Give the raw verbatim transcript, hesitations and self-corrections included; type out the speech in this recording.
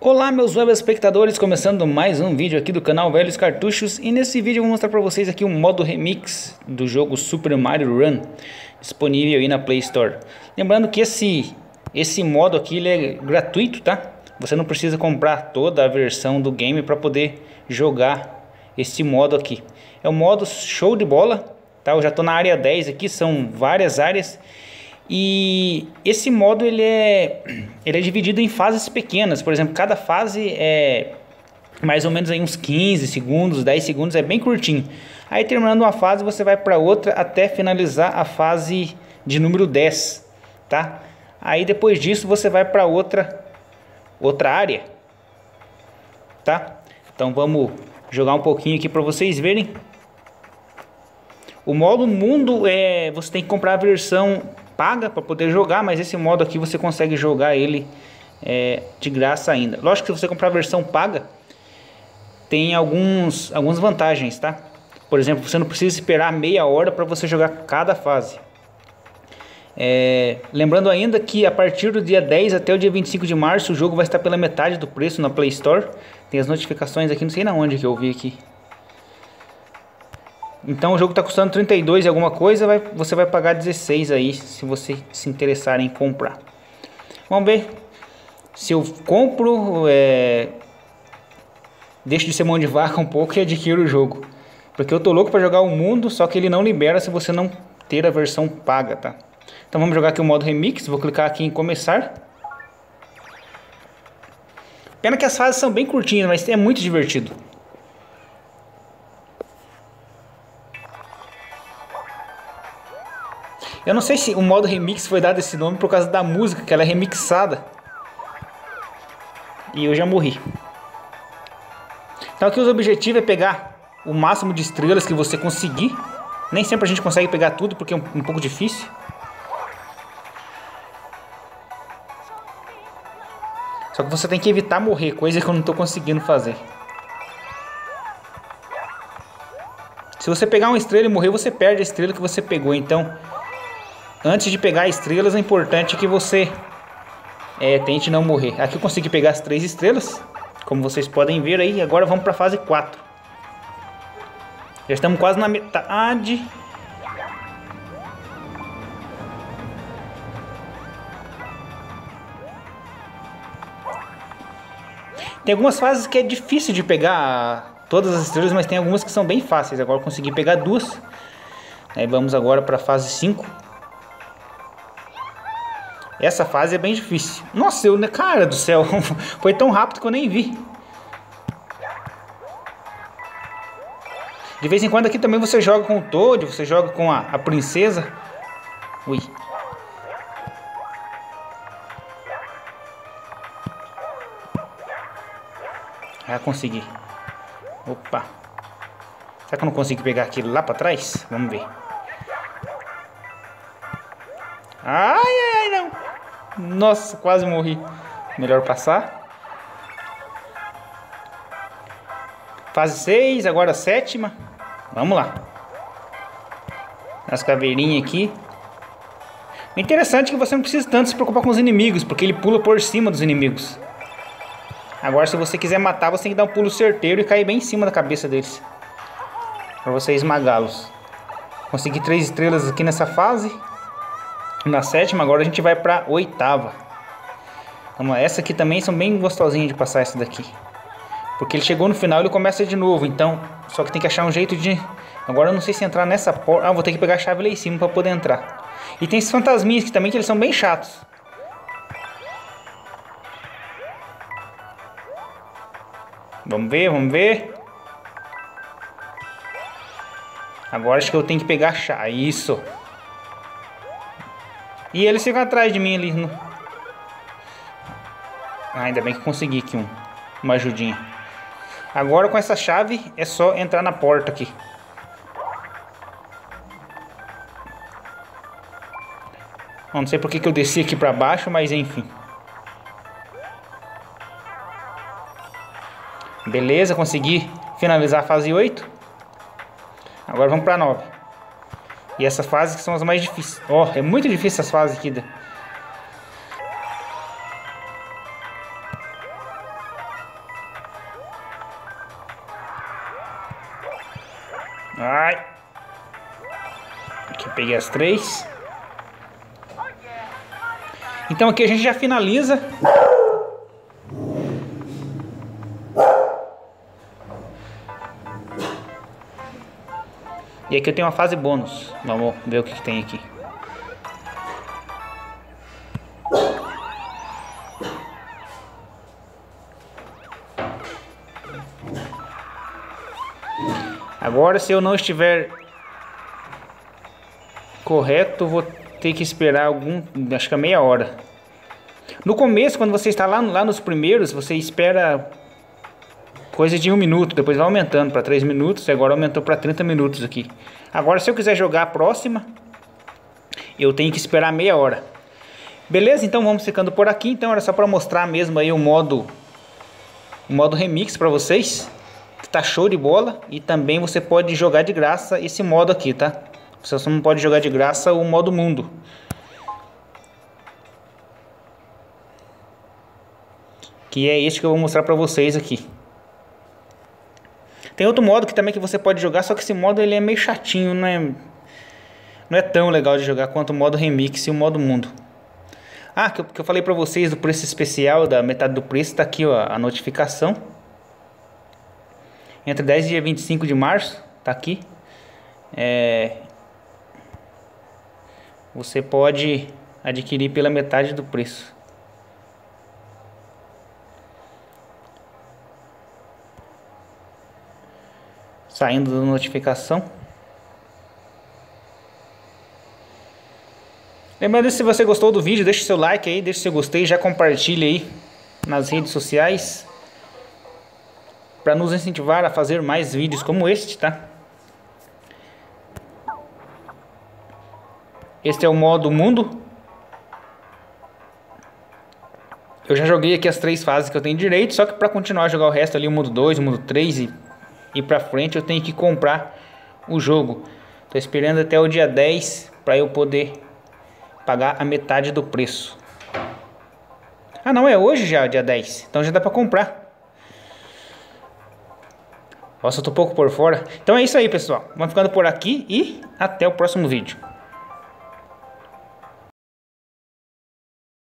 Olá meus web espectadores, começando mais um vídeo aqui do canal Velhos Cartuchos. E nesse vídeo eu vou mostrar para vocês aqui o modo remix do jogo Super Mario Run, disponível aí na Play Store. Lembrando que esse, esse modo aqui ele é gratuito, tá? Você não precisa comprar toda a versão do game para poder jogar esse modo aqui. É um modo show de bola, tá? Eu já estou na área dez aqui, são várias áreas. E esse modo ele é, ele é dividido em fases pequenas. Por exemplo, cada fase é mais ou menos aí uns quinze segundos, dez segundos, é bem curtinho. Aí terminando uma fase você vai para outra até finalizar a fase de número dez, tá? Aí depois disso você vai para outra, outra área, tá? Então vamos jogar um pouquinho aqui para vocês verem. O modo mundo é, você tem que comprar a versão paga para poder jogar, mas esse modo aqui você consegue jogar ele é, de graça ainda. Lógico que se você comprar a versão paga, tem alguns, algumas vantagens, tá? Por exemplo, você não precisa esperar meia hora para você jogar cada fase. É, lembrando ainda que a partir do dia dez até o dia vinte e cinco de março, o jogo vai estar pela metade do preço na Play Store. Tem as notificações aqui, não sei na onde que eu vi aqui. Então o jogo está custando trinta e dois e alguma coisa, vai, você vai pagar dezesseis aí se você se interessar em comprar. Vamos ver se eu compro, é, deixo de ser mão de vaca um pouco e adquiro o jogo. Porque eu tô louco para jogar o mundo, só que ele não libera se você não ter a versão paga, tá? Então vamos jogar aqui o modo remix, vou clicar aqui em começar. Pena que as fases são bem curtinhas, mas é muito divertido. Eu não sei se o modo remix foi dado esse nome por causa da música, que ela é remixada. E eu já morri. Então aqui o objetivo é pegar o máximo de estrelas que você conseguir. Nem sempre a gente consegue pegar tudo, porque é um, um pouco difícil. Só que você tem que evitar morrer, coisa que eu não estou conseguindo fazer. Se você pegar uma estrela e morrer, você perde a estrela que você pegou, então... Antes de pegar estrelas, é importante que você é, tente não morrer. Aqui eu consegui pegar as três estrelas, como vocês podem ver aí. Agora vamos para a fase quatro. Já estamos quase na metade. Tem algumas fases que é difícil de pegar todas as estrelas, mas tem algumas que são bem fáceis. Agora eu consegui pegar duas. Aí vamos agora para a fase cinco. Essa fase é bem difícil. Nossa, eu, cara do céu, foi tão rápido que eu nem vi. De vez em quando aqui também você joga com o Toad, você joga com a, a princesa. Ui. Ah, consegui. Opa. Será que eu não consigo pegar aquilo lá pra trás? Vamos ver. Ai, ai, não. Nossa, quase morri. Melhor passar. Fase seis, agora a sétima. Vamos lá. As caveirinhas aqui. Interessante que você não precisa tanto se preocupar com os inimigos, porque ele pula por cima dos inimigos. Agora se você quiser matar, você tem que dar um pulo certeiro e cair bem em cima da cabeça deles, para você esmagá-los. Consegui três estrelas aqui nessa fase. Na sétima, agora a gente vai pra oitava. Vamos lá. Essa aqui também são bem gostosinhas de passar, essa daqui. Porque ele chegou no final e ele começa de novo. Então, só que tem que achar um jeito de... Agora eu não sei se entrar nessa porta. Ah, vou ter que pegar a chave lá em cima pra poder entrar. E tem esses fantasminhas aqui também, que eles são bem chatos. Vamos ver, vamos ver. Agora acho que eu tenho que pegar a chave. Isso. E eles ficam atrás de mim ali. No... Ah, ainda bem que consegui aqui um, uma ajudinha. Agora com essa chave é só entrar na porta aqui. Não sei porque que eu desci aqui pra baixo, mas enfim. Beleza, consegui finalizar a fase oito. Agora vamos pra nove. E essas fases que são as mais difíceis. Ó, oh, é muito difícil essas fases aqui. Ai. Aqui eu peguei as três. Então aqui a gente já finaliza. E aqui eu tenho uma fase bônus. Vamos ver o que, que tem aqui. Agora, se eu não estiver correto, vou ter que esperar algum, acho que é meia hora. No começo, quando você está lá, lá nos primeiros, você espera coisa de um minuto, depois vai aumentando para três minutos, e agora aumentou para trinta minutos aqui. Agora, se eu quiser jogar a próxima, eu tenho que esperar meia hora. Beleza? Então vamos ficando por aqui. Então era só para mostrar mesmo aí o modo, o modo remix para vocês. Tá show de bola, e também você pode jogar de graça esse modo aqui, tá? Você só não pode jogar de graça o modo mundo. Que é este que eu vou mostrar pra vocês aqui. Tem outro modo que também que você pode jogar, só que esse modo ele é meio chatinho, não é, não é tão legal de jogar quanto o modo remix e o modo mundo. Ah, que eu, que eu falei pra vocês do preço especial, da metade do preço, tá aqui ó, a notificação. Entre dez e dia vinte e cinco de março, tá aqui, é, você pode adquirir pela metade do preço. Saindo da notificação. Lembrando, se você gostou do vídeo, deixa seu like aí, deixa seu gostei, já compartilha aí nas redes sociais, para nos incentivar a fazer mais vídeos como este, tá? Este é o modo mundo. Eu já joguei aqui as três fases que eu tenho direito, só que para continuar a jogar o resto ali, o mundo dois, o mundo três e, e para frente, eu tenho que comprar o jogo. Tô esperando até o dia dez para eu poder pagar a metade do preço. Ah, não, é hoje já, dia dez. Então já dá para comprar. Nossa, eu tô um pouco por fora. Então é isso aí, pessoal. Vamos ficando por aqui e até o próximo vídeo.